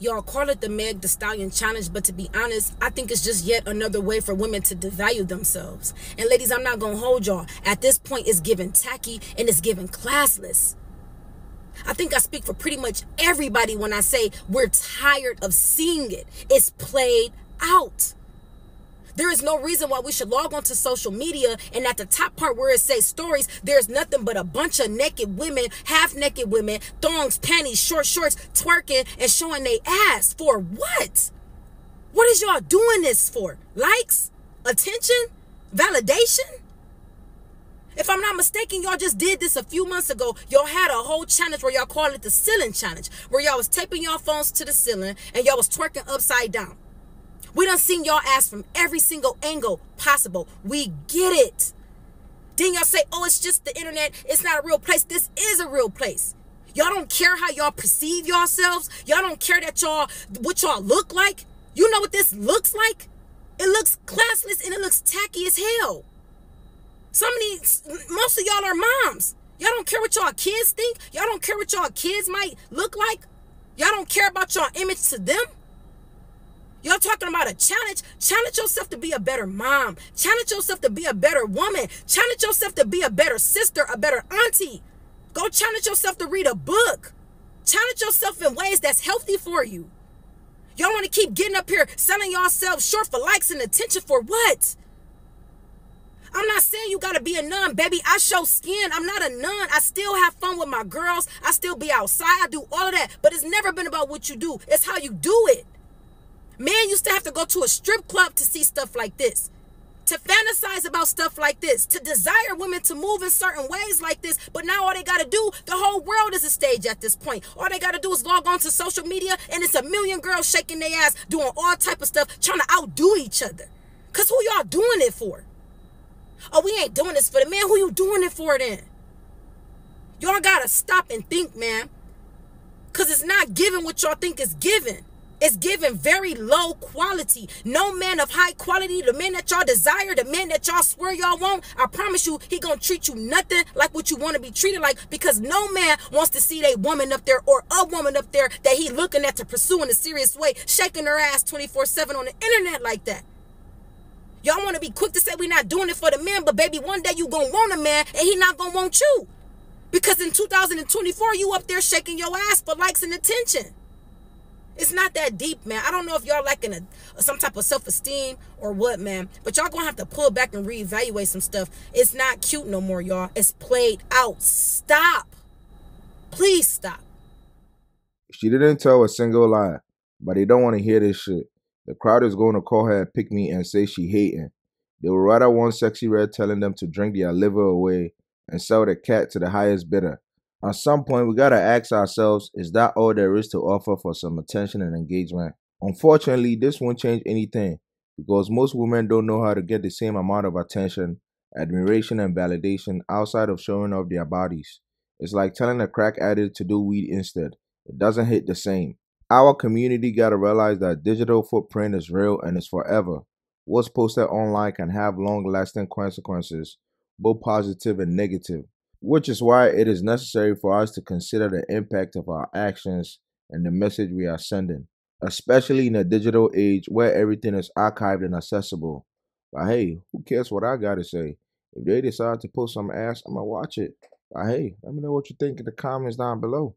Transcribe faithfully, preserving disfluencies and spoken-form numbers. Y'all call it the Meg Thee Stallion challenge, but to be honest, I think it's just yet another way for women to devalue themselves. And ladies, I'm not gonna hold y'all. At this point, it's giving tacky and it's giving classless. I think I speak for pretty much everybody when I say we're tired of seeing it. It's played out. There is no reason why we should log onto social media and at the top part where it says stories, there's nothing but a bunch of naked women, half-naked women, thongs, panties, short shorts, twerking, and showing they ass. For what? What is y'all doing this for? Likes? Attention? Validation? If I'm not mistaken, y'all just did this a few months ago. Y'all had a whole challenge where y'all called it the ceiling challenge, where y'all was taping y'all phones to the ceiling and y'all was twerking upside down. We done seen y'all ass from every single angle possible. We get it. Then y'all say, oh, it's just the internet. It's not a real place. This is a real place. Y'all don't care how y'all perceive yourselves. Y'all don't care that y'all, what y'all look like. You know what this looks like? It looks classless and it looks tacky as hell. Some of these, most of y'all are moms. Y'all don't care what y'all kids think. Y'all don't care what y'all kids might look like. Y'all don't care about y'all image to them. Y'all talking about a challenge. Challenge yourself to be a better mom. Challenge yourself to be a better woman. Challenge yourself to be a better sister, a better auntie. Go challenge yourself to read a book. Challenge yourself in ways that's healthy for you. Y'all want to keep getting up here selling yourselves short for likes and attention for what? I'm not saying you got to be a nun, baby. I show skin. I'm not a nun. I still have fun with my girls. I still be outside. I do all of that. But it's never been about what you do. It's how you do it. Man used to have to go to a strip club to see stuff like this, to fantasize about stuff like this, to desire women to move in certain ways like this. But now all they got to do, the whole world is a stage at this point. All they got to do is log on to social media and it's a million girls shaking their ass, doing all type of stuff, trying to outdo each other. Because who y'all doing it for? Oh, we ain't doing this for the man. Who you doing it for then? Y'all got to stop and think, man. Because it's not giving what y'all think is giving. It's given very low quality. No man of high quality, the men that y'all desire, the men that y'all swear y'all want, I promise you, he gonna treat you nothing like what you want to be treated like, because no man wants to see that woman up there or a woman up there that he looking at to pursue in a serious way, shaking her ass twenty-four seven on the internet like that. Y'all want to be quick to say we're not doing it for the men, but baby, one day you gonna want a man and he not gonna want you. Because in two thousand twenty-four, you up there shaking your ass for likes and attention. It's not that deep, man. I don't know if y'all lacking a, some type of self-esteem or what, man. But y'all gonna have to pull back and reevaluate some stuff. It's not cute no more, y'all. It's played out. Stop. Please stop. She didn't tell a single lie, but they don't want to hear this shit. The crowd is going to call her and pick me and say she hating. They would rather want Sexy Red telling them to drink their liver away and sell the cat to the highest bidder. At some point, we gotta ask ourselves, is that all there is to offer for some attention and engagement? Unfortunately, this won't change anything because most women don't know how to get the same amount of attention, admiration, and validation outside of showing off their bodies. It's like telling a crack addict to do weed instead. It doesn't hit the same. Our community gotta realize that digital footprint is real and it's forever. What's posted online can have long-lasting consequences, both positive and negative. Which is why it is necessary for us to consider the impact of our actions and the message we are sending, especially in a digital age where everything is archived and accessible. But hey, who cares what I gotta say? If they decide to post some ass, I'ma watch it. But hey, let me know what you think in the comments down below.